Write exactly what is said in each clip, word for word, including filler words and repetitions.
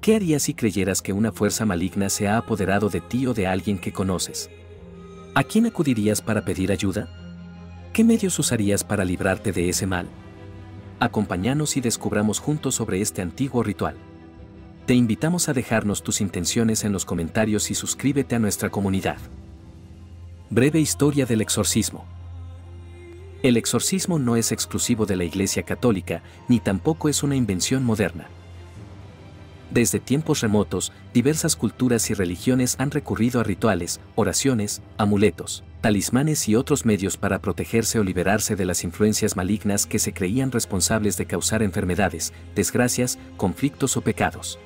¿Qué harías si creyeras que una fuerza maligna se ha apoderado de ti o de alguien que conoces? ¿A quién acudirías para pedir ayuda? ¿Qué medios usarías para librarte de ese mal? Acompáñanos y descubramos juntos sobre este antiguo ritual. Te invitamos a dejarnos tus intenciones en los comentarios y suscríbete a nuestra comunidad. Breve historia del exorcismo. El exorcismo no es exclusivo de la Iglesia Católica, ni tampoco es una invención moderna. Desde tiempos remotos, diversas culturas y religiones han recurrido a rituales, oraciones, amuletos, talismanes y otros medios para protegerse o liberarse de las influencias malignas que se creían responsables de causar enfermedades, desgracias, conflictos o pecados.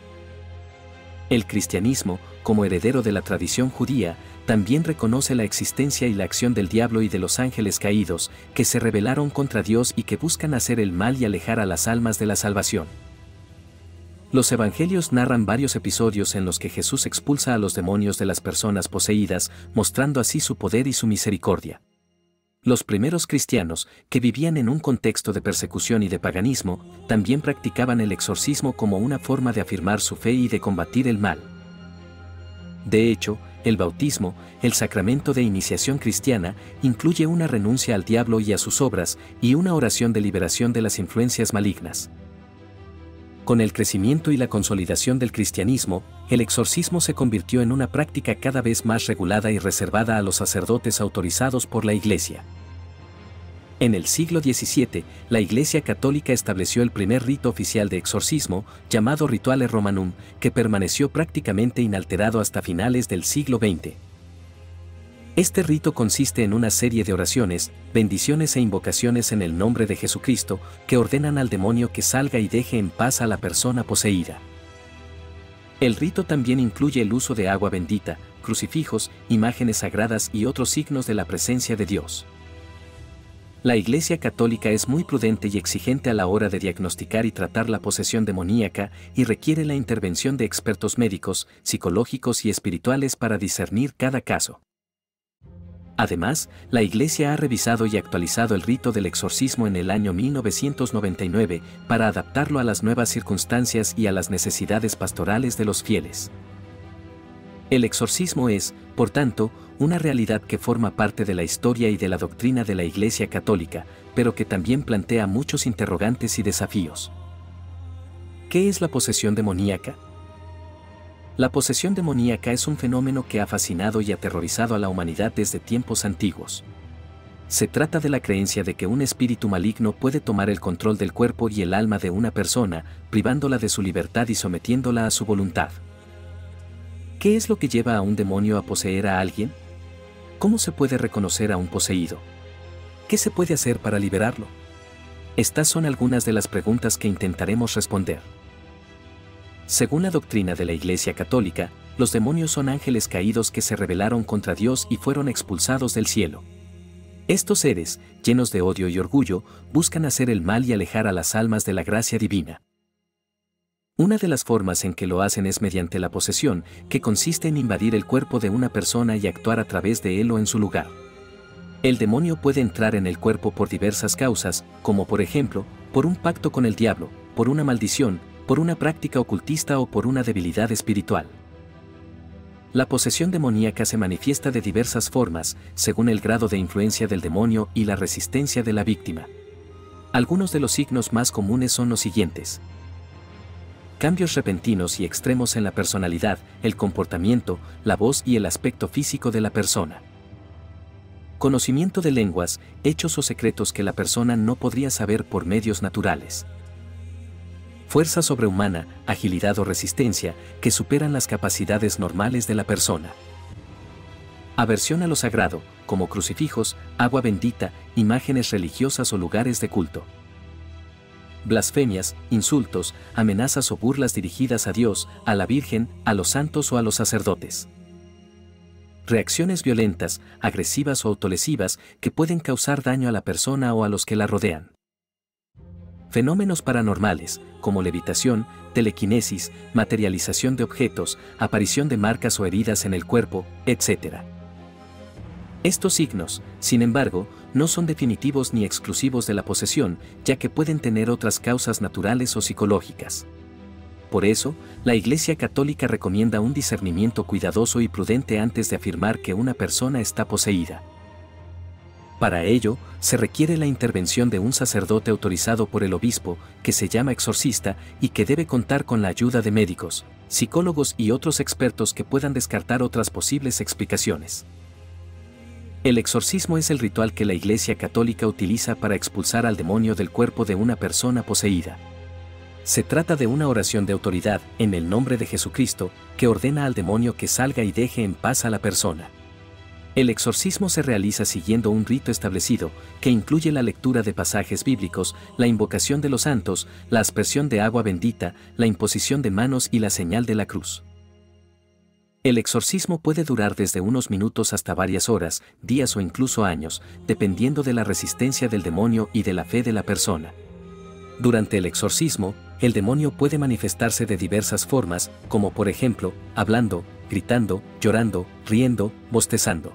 El cristianismo, como heredero de la tradición judía, también reconoce la existencia y la acción del diablo y de los ángeles caídos, que se rebelaron contra Dios y que buscan hacer el mal y alejar a las almas de la salvación. Los evangelios narran varios episodios en los que Jesús expulsa a los demonios de las personas poseídas, mostrando así su poder y su misericordia. Los primeros cristianos, que vivían en un contexto de persecución y de paganismo, también practicaban el exorcismo como una forma de afirmar su fe y de combatir el mal. De hecho, el bautismo, el sacramento de iniciación cristiana, incluye una renuncia al diablo y a sus obras, y una oración de liberación de las influencias malignas. Con el crecimiento y la consolidación del cristianismo, el exorcismo se convirtió en una práctica cada vez más regulada y reservada a los sacerdotes autorizados por la Iglesia. En el siglo diecisiete, la Iglesia Católica estableció el primer rito oficial de exorcismo, llamado Rituale Romanum, que permaneció prácticamente inalterado hasta finales del siglo veinte. Este rito consiste en una serie de oraciones, bendiciones e invocaciones en el nombre de Jesucristo, que ordenan al demonio que salga y deje en paz a la persona poseída. El rito también incluye el uso de agua bendita, crucifijos, imágenes sagradas y otros signos de la presencia de Dios. La Iglesia Católica es muy prudente y exigente a la hora de diagnosticar y tratar la posesión demoníaca y requiere la intervención de expertos médicos, psicológicos y espirituales para discernir cada caso. Además, la Iglesia ha revisado y actualizado el rito del exorcismo en el año mil novecientos noventa y nueve para adaptarlo a las nuevas circunstancias y a las necesidades pastorales de los fieles. El exorcismo es, por tanto, una realidad que forma parte de la historia y de la doctrina de la Iglesia Católica, pero que también plantea muchos interrogantes y desafíos. ¿Qué es la posesión demoníaca? La posesión demoníaca es un fenómeno que ha fascinado y aterrorizado a la humanidad desde tiempos antiguos. Se trata de la creencia de que un espíritu maligno puede tomar el control del cuerpo y el alma de una persona, privándola de su libertad y sometiéndola a su voluntad. ¿Qué es lo que lleva a un demonio a poseer a alguien? ¿Cómo se puede reconocer a un poseído? ¿Qué se puede hacer para liberarlo? Estas son algunas de las preguntas que intentaremos responder. Según la doctrina de la Iglesia Católica, los demonios son ángeles caídos que se rebelaron contra Dios y fueron expulsados del cielo. Estos seres, llenos de odio y orgullo, buscan hacer el mal y alejar a las almas de la gracia divina. Una de las formas en que lo hacen es mediante la posesión, que consiste en invadir el cuerpo de una persona y actuar a través de él o en su lugar. El demonio puede entrar en el cuerpo por diversas causas, como por ejemplo, por un pacto con el diablo, por una maldición, por una práctica ocultista o por una debilidad espiritual. La posesión demoníaca se manifiesta de diversas formas, según el grado de influencia del demonio y la resistencia de la víctima. Algunos de los signos más comunes son los siguientes. Cambios repentinos y extremos en la personalidad, el comportamiento, la voz y el aspecto físico de la persona. Conocimiento de lenguas, hechos o secretos que la persona no podría saber por medios naturales. Fuerza sobrehumana, agilidad o resistencia, que superan las capacidades normales de la persona. Aversión a lo sagrado, como crucifijos, agua bendita, imágenes religiosas o lugares de culto. Blasfemias, insultos, amenazas o burlas dirigidas a Dios, a la Virgen, a los santos o a los sacerdotes. Reacciones violentas, agresivas o autolesivas, que pueden causar daño a la persona o a los que la rodean. Fenómenos paranormales, como levitación, telequinesis, materialización de objetos, aparición de marcas o heridas en el cuerpo, etcétera. Estos signos, sin embargo, no son definitivos ni exclusivos de la posesión, ya que pueden tener otras causas naturales o psicológicas. Por eso, la Iglesia Católica recomienda un discernimiento cuidadoso y prudente antes de afirmar que una persona está poseída. Para ello, se requiere la intervención de un sacerdote autorizado por el obispo, que se llama exorcista y que debe contar con la ayuda de médicos, psicólogos y otros expertos que puedan descartar otras posibles explicaciones. El exorcismo es el ritual que la Iglesia Católica utiliza para expulsar al demonio del cuerpo de una persona poseída. Se trata de una oración de autoridad, en el nombre de Jesucristo, que ordena al demonio que salga y deje en paz a la persona. El exorcismo se realiza siguiendo un rito establecido, que incluye la lectura de pasajes bíblicos, la invocación de los santos, la aspersión de agua bendita, la imposición de manos y la señal de la cruz. El exorcismo puede durar desde unos minutos hasta varias horas, días o incluso años, dependiendo de la resistencia del demonio y de la fe de la persona. Durante el exorcismo, el demonio puede manifestarse de diversas formas, como por ejemplo, hablando, gritando, llorando, riendo, bostezando.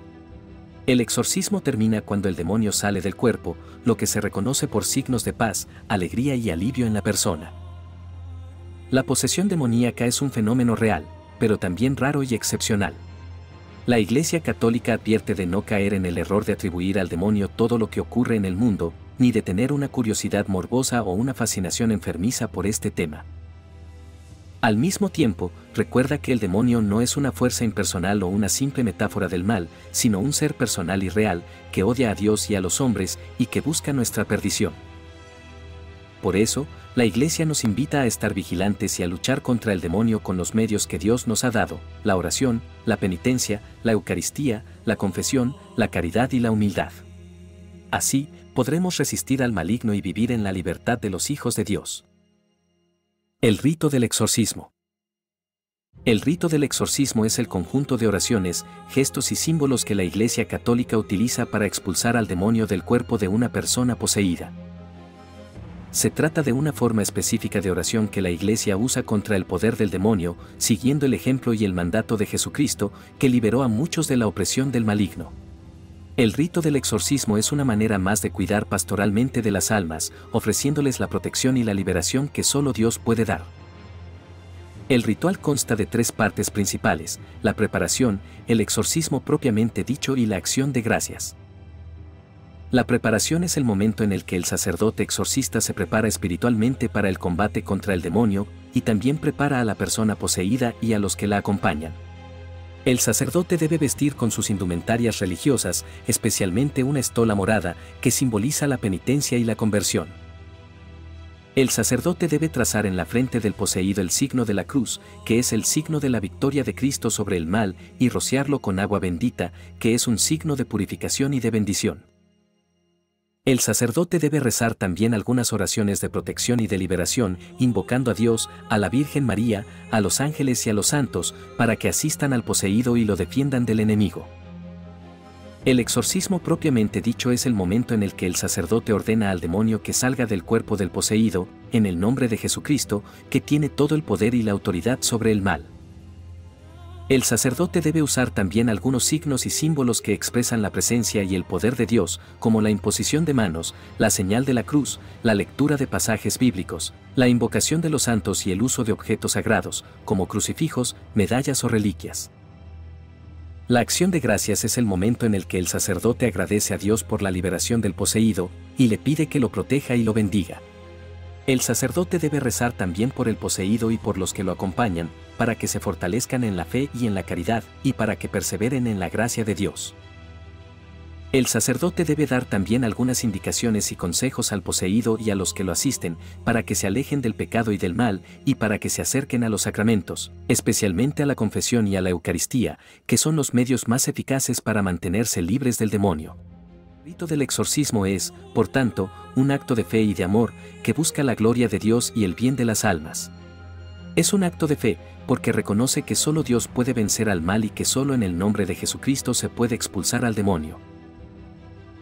El exorcismo termina cuando el demonio sale del cuerpo, lo que se reconoce por signos de paz, alegría y alivio en la persona. La posesión demoníaca es un fenómeno real, pero también raro y excepcional. La Iglesia Católica advierte de no caer en el error de atribuir al demonio todo lo que ocurre en el mundo, ni de tener una curiosidad morbosa o una fascinación enfermiza por este tema. Al mismo tiempo, recuerda que el demonio no es una fuerza impersonal o una simple metáfora del mal, sino un ser personal y real, que odia a Dios y a los hombres y que busca nuestra perdición. Por eso, la Iglesia nos invita a estar vigilantes y a luchar contra el demonio con los medios que Dios nos ha dado: la oración, la penitencia, la Eucaristía, la confesión, la caridad y la humildad. Así, podremos resistir al maligno y vivir en la libertad de los hijos de Dios. El rito del exorcismo. El rito del exorcismo es el conjunto de oraciones, gestos y símbolos que la Iglesia Católica utiliza para expulsar al demonio del cuerpo de una persona poseída. Se trata de una forma específica de oración que la Iglesia usa contra el poder del demonio, siguiendo el ejemplo y el mandato de Jesucristo, que liberó a muchos de la opresión del maligno. El rito del exorcismo es una manera más de cuidar pastoralmente de las almas, ofreciéndoles la protección y la liberación que solo Dios puede dar. El ritual consta de tres partes principales: la preparación, el exorcismo propiamente dicho y la acción de gracias. La preparación es el momento en el que el sacerdote exorcista se prepara espiritualmente para el combate contra el demonio y también prepara a la persona poseída y a los que la acompañan. El sacerdote debe vestir con sus indumentarias religiosas, especialmente una estola morada, que simboliza la penitencia y la conversión. El sacerdote debe trazar en la frente del poseído el signo de la cruz, que es el signo de la victoria de Cristo sobre el mal, y rociarlo con agua bendita, que es un signo de purificación y de bendición. El sacerdote debe rezar también algunas oraciones de protección y de liberación, invocando a Dios, a la Virgen María, a los ángeles y a los santos, para que asistan al poseído y lo defiendan del enemigo. El exorcismo propiamente dicho es el momento en el que el sacerdote ordena al demonio que salga del cuerpo del poseído, en el nombre de Jesucristo, que tiene todo el poder y la autoridad sobre el mal. El sacerdote debe usar también algunos signos y símbolos que expresan la presencia y el poder de Dios, como la imposición de manos, la señal de la cruz, la lectura de pasajes bíblicos, la invocación de los santos y el uso de objetos sagrados, como crucifijos, medallas o reliquias. La acción de gracias es el momento en el que el sacerdote agradece a Dios por la liberación del poseído y le pide que lo proteja y lo bendiga. El sacerdote debe rezar también por el poseído y por los que lo acompañan, para que se fortalezcan en la fe y en la caridad, y para que perseveren en la gracia de Dios. El sacerdote debe dar también algunas indicaciones y consejos al poseído y a los que lo asisten, para que se alejen del pecado y del mal, y para que se acerquen a los sacramentos, especialmente a la confesión y a la Eucaristía, que son los medios más eficaces para mantenerse libres del demonio. El rito del exorcismo es, por tanto, un acto de fe y de amor, que busca la gloria de Dios y el bien de las almas. Es un acto de fe, porque reconoce que solo Dios puede vencer al mal y que solo en el nombre de Jesucristo se puede expulsar al demonio.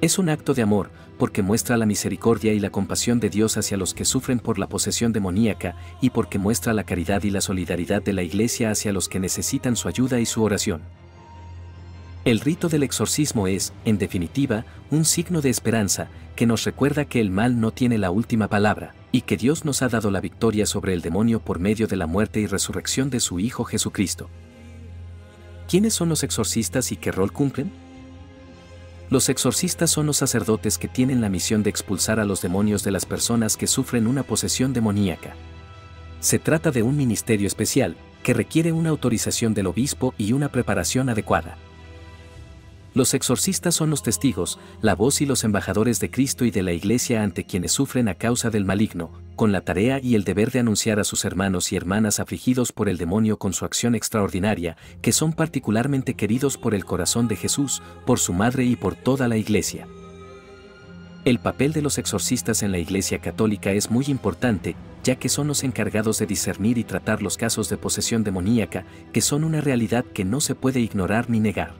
Es un acto de amor, porque muestra la misericordia y la compasión de Dios hacia los que sufren por la posesión demoníaca, y porque muestra la caridad y la solidaridad de la Iglesia hacia los que necesitan su ayuda y su oración. El rito del exorcismo es, en definitiva, un signo de esperanza, que nos recuerda que el mal no tiene la última palabra, y que Dios nos ha dado la victoria sobre el demonio por medio de la muerte y resurrección de su Hijo Jesucristo. ¿Quiénes son los exorcistas y qué rol cumplen? Los exorcistas son los sacerdotes que tienen la misión de expulsar a los demonios de las personas que sufren una posesión demoníaca. Se trata de un ministerio especial, que requiere una autorización del obispo y una preparación adecuada. Los exorcistas son los testigos, la voz y los embajadores de Cristo y de la Iglesia ante quienes sufren a causa del maligno, con la tarea y el deber de anunciar a sus hermanos y hermanas afligidos por el demonio con su acción extraordinaria, que son particularmente queridos por el corazón de Jesús, por su madre y por toda la Iglesia. El papel de los exorcistas en la Iglesia Católica es muy importante, ya que son los encargados de discernir y tratar los casos de posesión demoníaca, que son una realidad que no se puede ignorar ni negar.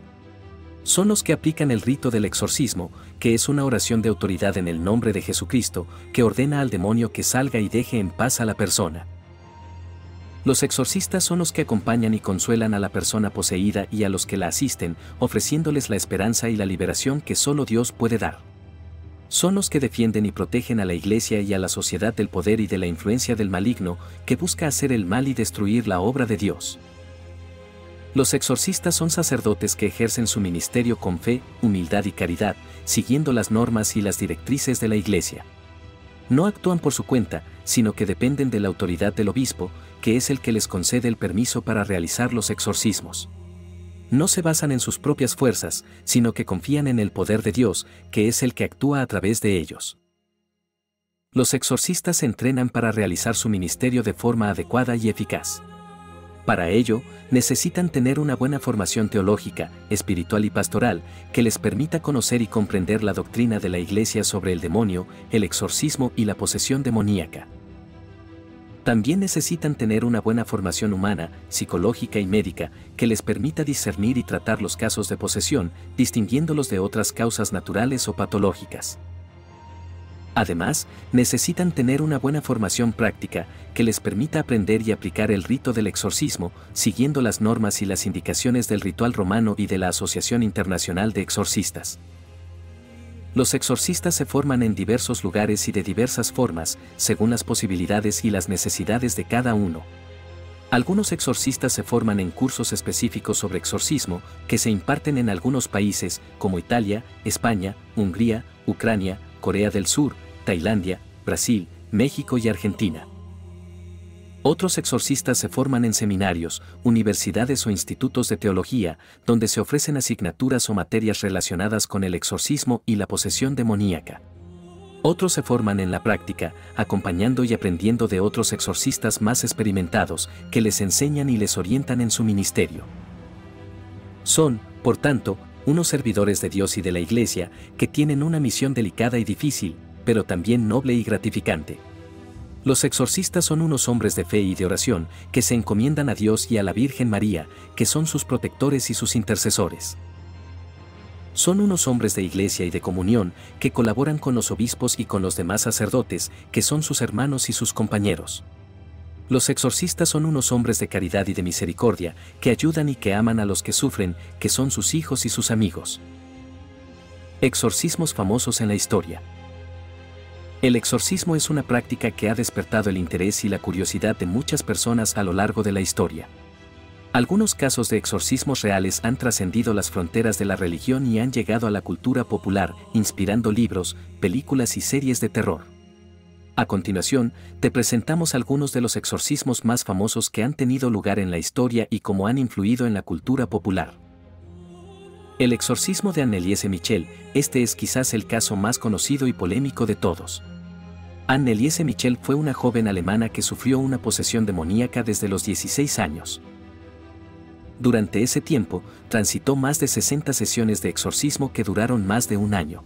Son los que aplican el rito del exorcismo, que es una oración de autoridad en el nombre de Jesucristo, que ordena al demonio que salga y deje en paz a la persona. Los exorcistas son los que acompañan y consuelan a la persona poseída y a los que la asisten, ofreciéndoles la esperanza y la liberación que solo Dios puede dar. Son los que defienden y protegen a la Iglesia y a la sociedad del poder y de la influencia del maligno, que busca hacer el mal y destruir la obra de Dios. Los exorcistas son sacerdotes que ejercen su ministerio con fe, humildad y caridad, siguiendo las normas y las directrices de la Iglesia. No actúan por su cuenta, sino que dependen de la autoridad del obispo, que es el que les concede el permiso para realizar los exorcismos. No se basan en sus propias fuerzas, sino que confían en el poder de Dios, que es el que actúa a través de ellos. Los exorcistas se entrenan para realizar su ministerio de forma adecuada y eficaz. Para ello, necesitan tener una buena formación teológica, espiritual y pastoral, que les permita conocer y comprender la doctrina de la Iglesia sobre el demonio, el exorcismo y la posesión demoníaca. También necesitan tener una buena formación humana, psicológica y médica, que les permita discernir y tratar los casos de posesión, distinguiéndolos de otras causas naturales o patológicas. Además, necesitan tener una buena formación práctica que les permita aprender y aplicar el rito del exorcismo, siguiendo las normas y las indicaciones del ritual romano y de la Asociación Internacional de Exorcistas. Los exorcistas se forman en diversos lugares y de diversas formas, según las posibilidades y las necesidades de cada uno. Algunos exorcistas se forman en cursos específicos sobre exorcismo que se imparten en algunos países, como Italia, España, Hungría, Ucrania, Corea del Sur, Tailandia, Brasil, México y Argentina. Otros exorcistas se forman en seminarios, universidades o institutos de teología, donde se ofrecen asignaturas o materias relacionadas con el exorcismo y la posesión demoníaca. Otros se forman en la práctica, acompañando y aprendiendo de otros exorcistas más experimentados, que les enseñan y les orientan en su ministerio. Son, por tanto, unos servidores de Dios y de la Iglesia, que tienen una misión delicada y difícil, pero también noble y gratificante. Los exorcistas son unos hombres de fe y de oración que se encomiendan a Dios y a la Virgen María, que son sus protectores y sus intercesores. Son unos hombres de iglesia y de comunión que colaboran con los obispos y con los demás sacerdotes, que son sus hermanos y sus compañeros. Los exorcistas son unos hombres de caridad y de misericordia, que ayudan y que aman a los que sufren, que son sus hijos y sus amigos. Exorcismos famosos en la historia. El exorcismo es una práctica que ha despertado el interés y la curiosidad de muchas personas a lo largo de la historia. Algunos casos de exorcismos reales han trascendido las fronteras de la religión y han llegado a la cultura popular, inspirando libros, películas y series de terror. A continuación, te presentamos algunos de los exorcismos más famosos que han tenido lugar en la historia y cómo han influido en la cultura popular. El exorcismo de Anneliese Michel, este es quizás el caso más conocido y polémico de todos. Anneliese Michel fue una joven alemana que sufrió una posesión demoníaca desde los dieciséis años. Durante ese tiempo, transitó más de sesenta sesiones de exorcismo que duraron más de un año.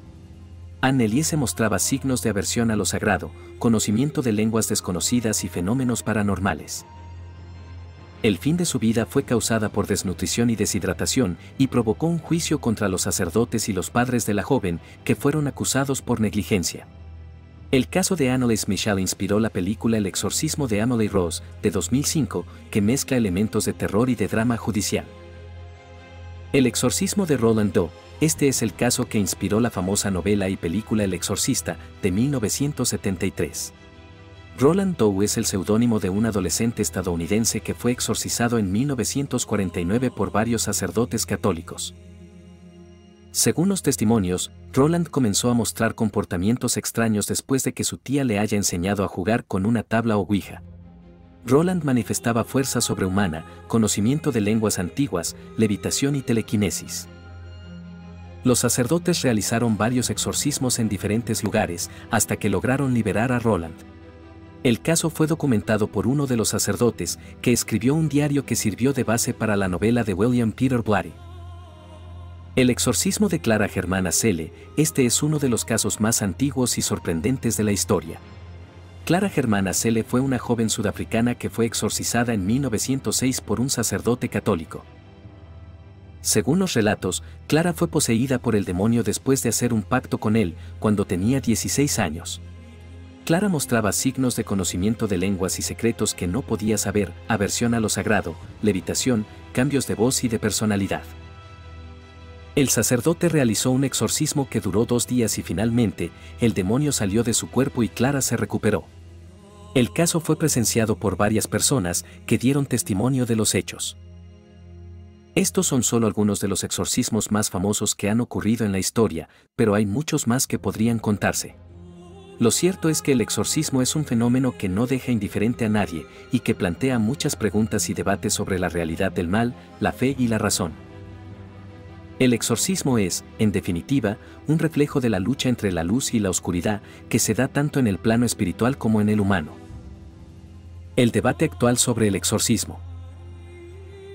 Anneliese mostraba signos de aversión a lo sagrado, conocimiento de lenguas desconocidas y fenómenos paranormales. El fin de su vida fue causada por desnutrición y deshidratación y provocó un juicio contra los sacerdotes y los padres de la joven, que fueron acusados por negligencia. El caso de Anneliese Michel inspiró la película El exorcismo de Emily Rose, de dos mil cinco, que mezcla elementos de terror y de drama judicial. El exorcismo de Roland Doe, este es el caso que inspiró la famosa novela y película El exorcista, de mil novecientos setenta y tres. Roland Doe es el seudónimo de un adolescente estadounidense que fue exorcizado en mil novecientos cuarenta y nueve por varios sacerdotes católicos. Según los testimonios, Roland comenzó a mostrar comportamientos extraños después de que su tía le haya enseñado a jugar con una tabla o ouija. Roland manifestaba fuerza sobrehumana, conocimiento de lenguas antiguas, levitación y telequinesis. Los sacerdotes realizaron varios exorcismos en diferentes lugares hasta que lograron liberar a Roland. El caso fue documentado por uno de los sacerdotes, que escribió un diario que sirvió de base para la novela de William Peter Blatty. El exorcismo de Clara Germana Selle, este es uno de los casos más antiguos y sorprendentes de la historia. Clara Germana Selle fue una joven sudafricana que fue exorcizada en mil novecientos seis por un sacerdote católico. Según los relatos, Clara fue poseída por el demonio después de hacer un pacto con él, cuando tenía dieciséis años. Clara mostraba signos de conocimiento de lenguas y secretos que no podía saber, aversión a lo sagrado, levitación, cambios de voz y de personalidad. El sacerdote realizó un exorcismo que duró dos días y finalmente, el demonio salió de su cuerpo y Clara se recuperó. El caso fue presenciado por varias personas que dieron testimonio de los hechos. Estos son solo algunos de los exorcismos más famosos que han ocurrido en la historia, pero hay muchos más que podrían contarse. Lo cierto es que el exorcismo es un fenómeno que no deja indiferente a nadie y que plantea muchas preguntas y debates sobre la realidad del mal, la fe y la razón. El exorcismo es, en definitiva, un reflejo de la lucha entre la luz y la oscuridad que se da tanto en el plano espiritual como en el humano. El debate actual sobre el exorcismo.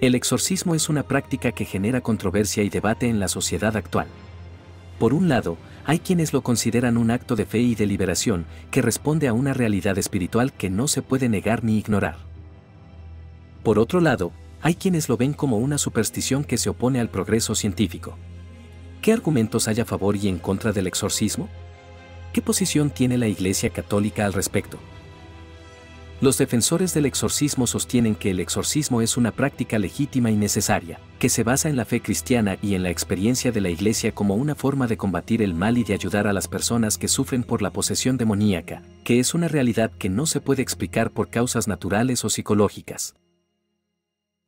El exorcismo es una práctica que genera controversia y debate en la sociedad actual. Por un lado, hay quienes lo consideran un acto de fe y de liberación que responde a una realidad espiritual que no se puede negar ni ignorar. Por otro lado, hay quienes lo ven como una superstición que se opone al progreso científico. ¿Qué argumentos hay a favor y en contra del exorcismo? ¿Qué posición tiene la Iglesia Católica al respecto? Los defensores del exorcismo sostienen que el exorcismo es una práctica legítima y necesaria, que se basa en la fe cristiana y en la experiencia de la Iglesia como una forma de combatir el mal y de ayudar a las personas que sufren por la posesión demoníaca, que es una realidad que no se puede explicar por causas naturales o psicológicas.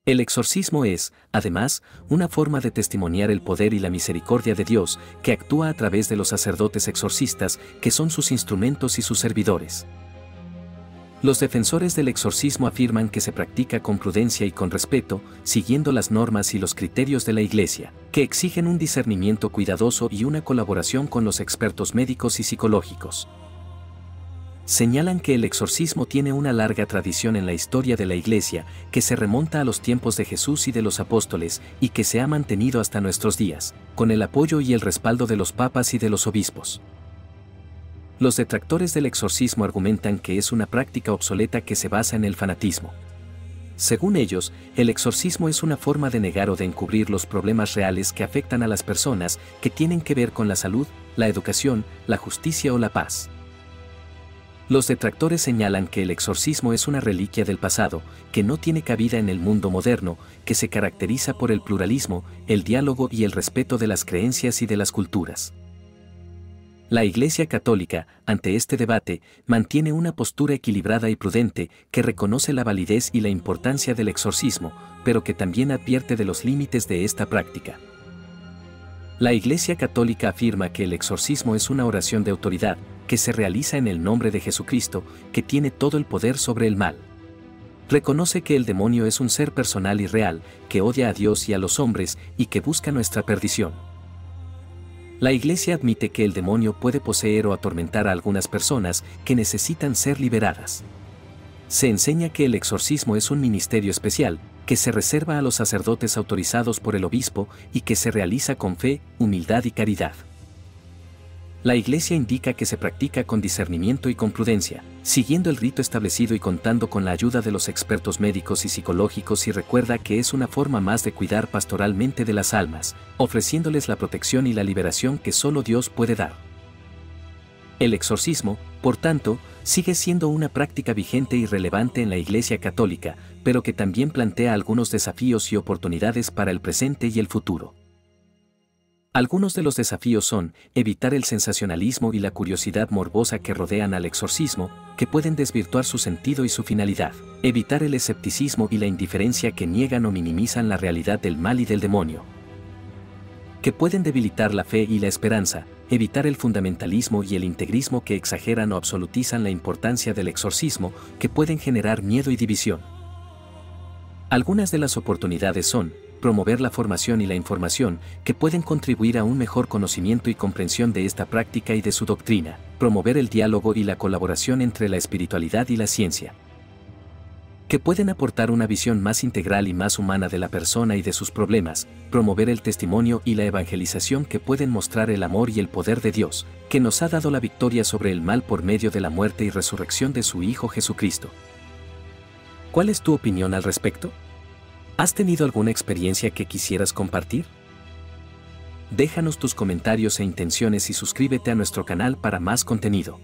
El exorcismo es, además, una forma de testimoniar el poder y la misericordia de Dios, que actúa a través de los sacerdotes exorcistas, que son sus instrumentos y sus servidores. Los defensores del exorcismo afirman que se practica con prudencia y con respeto, siguiendo las normas y los criterios de la Iglesia, que exigen un discernimiento cuidadoso y una colaboración con los expertos médicos y psicológicos. Señalan que el exorcismo tiene una larga tradición en la historia de la Iglesia, que se remonta a los tiempos de Jesús y de los apóstoles, y que se ha mantenido hasta nuestros días, con el apoyo y el respaldo de los papas y de los obispos. Los detractores del exorcismo argumentan que es una práctica obsoleta que se basa en el fanatismo. Según ellos, el exorcismo es una forma de negar o de encubrir los problemas reales que afectan a las personas, que tienen que ver con la salud, la educación, la justicia o la paz. Los detractores señalan que el exorcismo es una reliquia del pasado, que no tiene cabida en el mundo moderno, que se caracteriza por el pluralismo, el diálogo y el respeto de las creencias y de las culturas. La Iglesia Católica, ante este debate, mantiene una postura equilibrada y prudente, que reconoce la validez y la importancia del exorcismo, pero que también advierte de los límites de esta práctica. La Iglesia Católica afirma que el exorcismo es una oración de autoridad, que se realiza en el nombre de Jesucristo, que tiene todo el poder sobre el mal. Reconoce que el demonio es un ser personal y real, que odia a Dios y a los hombres, y que busca nuestra perdición. La Iglesia admite que el demonio puede poseer o atormentar a algunas personas que necesitan ser liberadas. Se enseña que el exorcismo es un ministerio especial, que se reserva a los sacerdotes autorizados por el obispo y que se realiza con fe, humildad y caridad. La Iglesia indica que se practica con discernimiento y con prudencia, siguiendo el rito establecido y contando con la ayuda de los expertos médicos y psicológicos, y recuerda que es una forma más de cuidar pastoralmente de las almas, ofreciéndoles la protección y la liberación que solo Dios puede dar. El exorcismo, por tanto, sigue siendo una práctica vigente y relevante en la Iglesia Católica, pero que también plantea algunos desafíos y oportunidades para el presente y el futuro. Algunos de los desafíos son evitar el sensacionalismo y la curiosidad morbosa que rodean al exorcismo, que pueden desvirtuar su sentido y su finalidad. Evitar el escepticismo y la indiferencia que niegan o minimizan la realidad del mal y del demonio, que pueden debilitar la fe y la esperanza. Evitar el fundamentalismo y el integrismo que exageran o absolutizan la importancia del exorcismo, que pueden generar miedo y división. Algunas de las oportunidades son promover la formación y la información, que pueden contribuir a un mejor conocimiento y comprensión de esta práctica y de su doctrina. Promover el diálogo y la colaboración entre la espiritualidad y la ciencia, que pueden aportar una visión más integral y más humana de la persona y de sus problemas. Promover el testimonio y la evangelización, que pueden mostrar el amor y el poder de Dios, que nos ha dado la victoria sobre el mal por medio de la muerte y resurrección de su Hijo Jesucristo. ¿Cuál es tu opinión al respecto? ¿Has tenido alguna experiencia que quisieras compartir? Déjanos tus comentarios e intenciones y suscríbete a nuestro canal para más contenido.